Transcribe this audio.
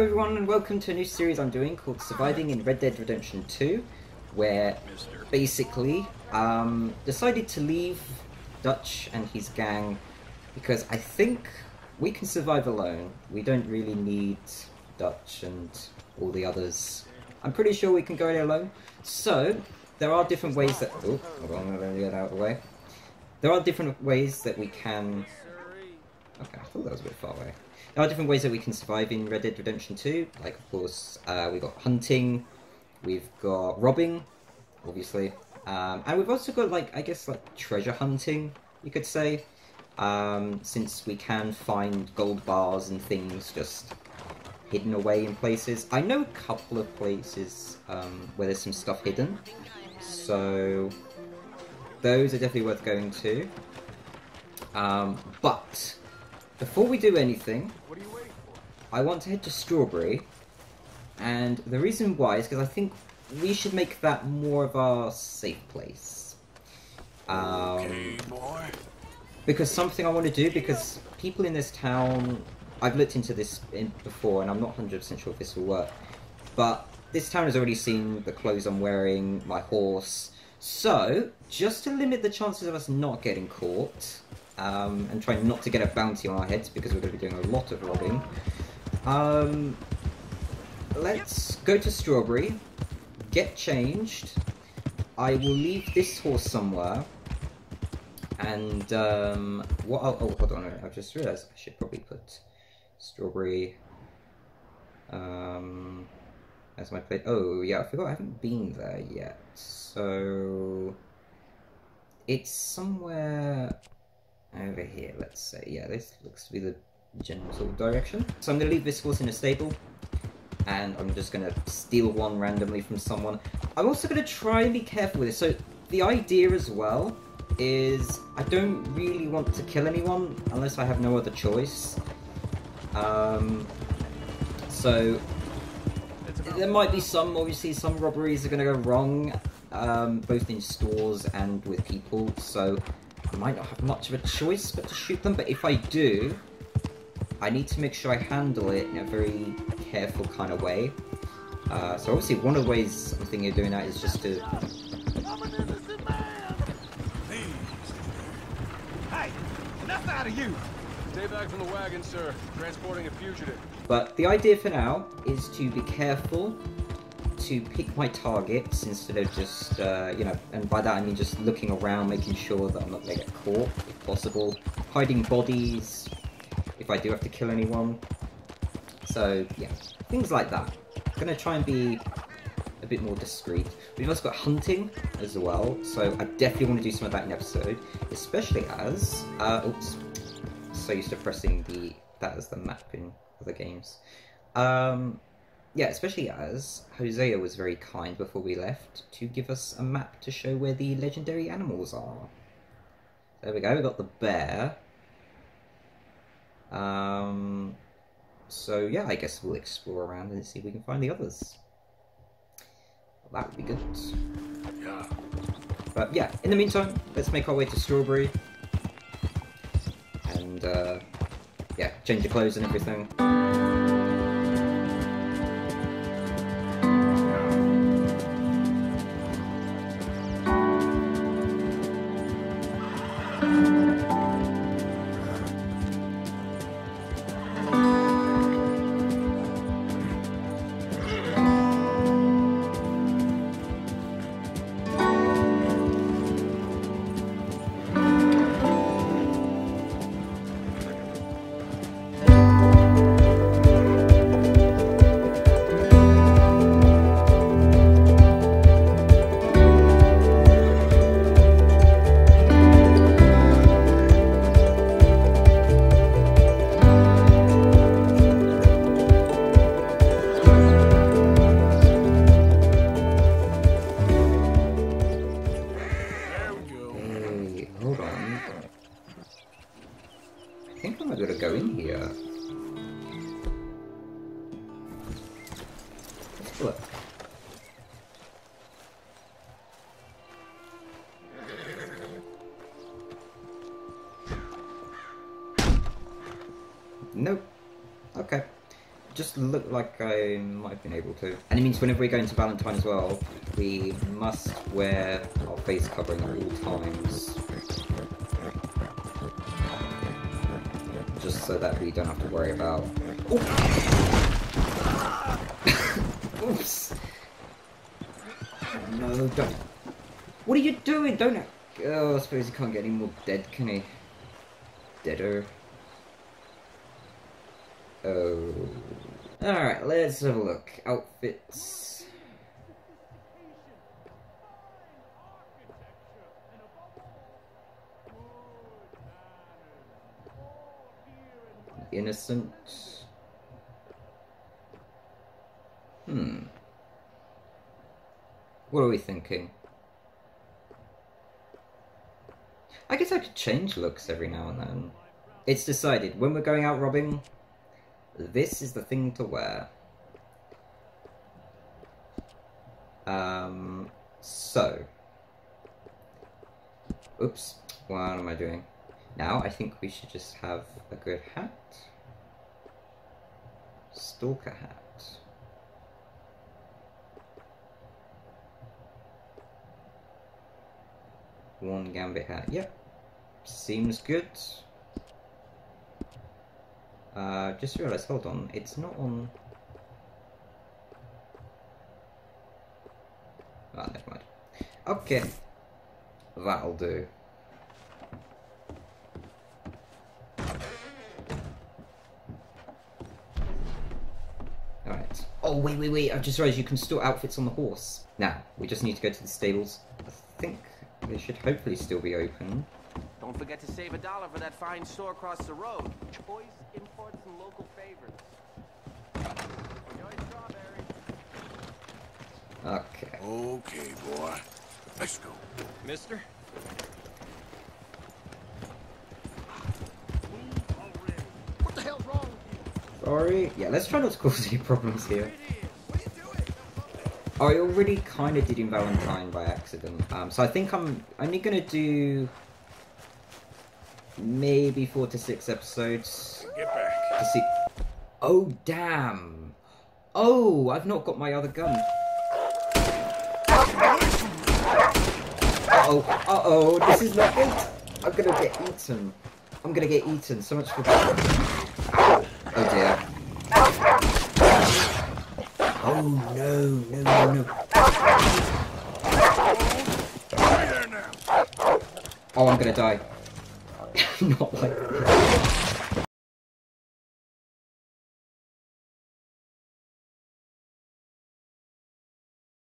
Hello everyone and welcome to a new series I'm doing called Surviving in Red Dead Redemption 2, where basically decided to leave Dutch and his gang because I think we can survive alone. We don't really need Dutch and all the others. I'm pretty sure we can go there alone. So there are different ways that... Oh, I'm going to get out of the way. There are different ways that we can... Okay, I thought that was a bit far away. There are different ways that we can survive in Red Dead Redemption 2. Like, of course, we've got hunting, we've got robbing, obviously. And we've also got, like, I guess, like, treasure hunting, you could say. Since we can find gold bars and things just hidden away in places. I know a couple of places where there's some stuff hidden. So, those are definitely worth going to. But... before we do anything, I want to head to Strawberry, and the reason why is because I think we should make that more of our safe place. Okay, boy. Because something I want to do, because people in this town, I've looked into this before and I'm not 100% sure if this will work, but this town has already seen the clothes I'm wearing, my horse, so just to limit the chances of us not getting caught, and try not to get a bounty on our heads because we're going to be doing a lot of robbing. Let's go to Strawberry, get changed. I will leave this horse somewhere. And what? Oh, hold on! I've just realised I should probably put Strawberry as my plate. Oh yeah, I forgot I haven't been there yet. So it's somewhere over here, let's say. Yeah, this looks to be the general sort of direction. So I'm going to leave this horse in a stable, and I'm just going to steal one randomly from someone. I'm also going to try and be careful with this. So the idea as well is I don't really want to kill anyone unless I have no other choice. So there might be some, obviously, some robberies are going to go wrong, both in stores and with people, so I might not have much of a choice but to shoot them, but if I do, I need to make sure I handle it in a very careful kind of way. So obviously one of the ways I'm thinking of doing that is just to... Hey, enough out of you! Stay back from the wagon, sir. Transporting a fugitive. But the idea for now is to be careful to pick my targets instead of just, you know, and by that I mean just looking around, making sure that I'm not going to get caught, if possible. Hiding bodies, if I do have to kill anyone. So, yeah, things like that. I'm going to try and be a bit more discreet. We've also got hunting as well, so I definitely want to do some of that in episode. Especially as, oops, so used to pressing that as the map in other games. Yeah, especially as Hosea was very kind before we left to give us a map to show where the legendary animals are. There we go, we got the bear. So yeah, I guess we'll explore around and see if we can find the others. That would be good. Yeah. But yeah, in the meantime, let's make our way to Strawberry. And yeah, change your clothes and everything. just look like I might have been able to. And it means whenever we go into Valentine as well, we must wear our face covering at all times. Just so that we don't have to worry about... Oops! Oops. No, don't... What are you doing? Don't... Oh, I suppose he can't get any more dead, can he? Deader. Oh. Alright, let's have a look. Outfits. Innocent. What are we thinking? I guess I could change looks every now and then. It's decided. When we're going out robbing... this is the thing to wear. So. Oops. What am I doing? Now I think we should just have a good hat. Stalker hat. One gambit hat. Yep. Seems good. Just realised, hold on, it's not on... Ah, never mind. Okay. That'll do. Alright. Oh, wait, I've just realised you can store outfits on the horse. Now, we just need to go to the stables. I think they should hopefully still be open. Don't forget to save $1 for that fine store across the road. Choice imports and local favorites. Enjoy Strawberry. Okay. Okay, boy. Let's go. Mister? What the hell's wrong with you? Sorry. Yeah, let's try not to cause any problems here. What are you doing? I already kind of did in Valentine by accident. So I think I'm only going to do... maybe 4 to 6 episodes. Get back. To see. Oh damn! Oh, I've not got my other gun. Uh oh! This is not good. I'm gonna get eaten. I'm gonna get eaten. So much for. Oh dear. Oh no! Oh, I'm gonna die. Not like